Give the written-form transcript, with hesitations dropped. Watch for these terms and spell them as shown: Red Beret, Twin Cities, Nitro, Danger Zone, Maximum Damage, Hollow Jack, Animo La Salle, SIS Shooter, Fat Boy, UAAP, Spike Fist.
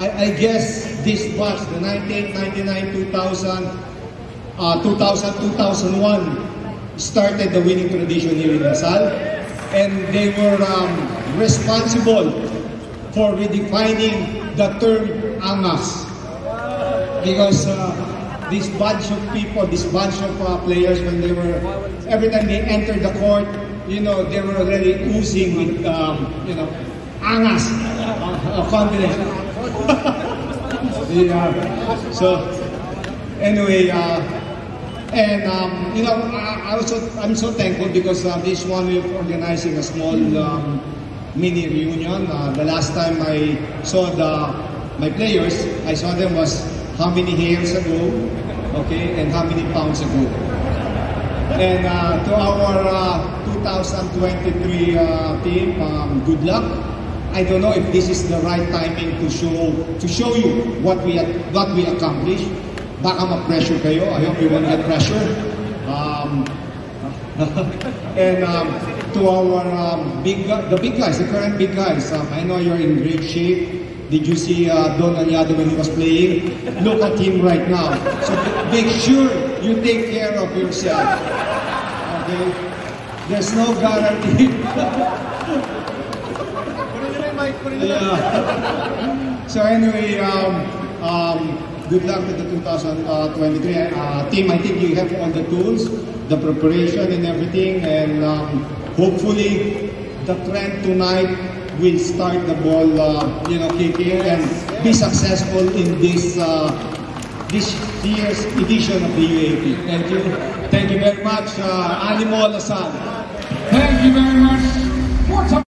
I guess this batch, the 1999, 2000, 2000, 2001, started the winning tradition here in La Salle, and they were responsible for redefining the term angas, because this bunch of people, this bunch of players, when they were, every time they entered the court, you know, they were already oozing with, you know, angas, confidence. Yeah. So anyway, and you know, I'm so thankful because this one we're organizing a small mini reunion. The last time I saw my players, I saw them was how many hairs ago, okay, and how many pounds ago. And to our 2023 team, good luck. I don't know if this is the right timing to show you what we accomplish. Baka ma-pressure kayo. I hope you won't get pressure. And to our big guys, the current big guys. I know you're in great shape. Did you see Don Aliado when he was playing? Look at him right now. So make sure you take care of yourself. Okay? There's no guarantee. Yeah. So anyway, good luck with the 2023 team. I think you have all the tools, the preparation and everything, and hopefully the trend tonight will start the ball, you know, kicking and be successful in this this year's edition of the UAAP. Thank you very much, Animo La Salle. Thank you very much.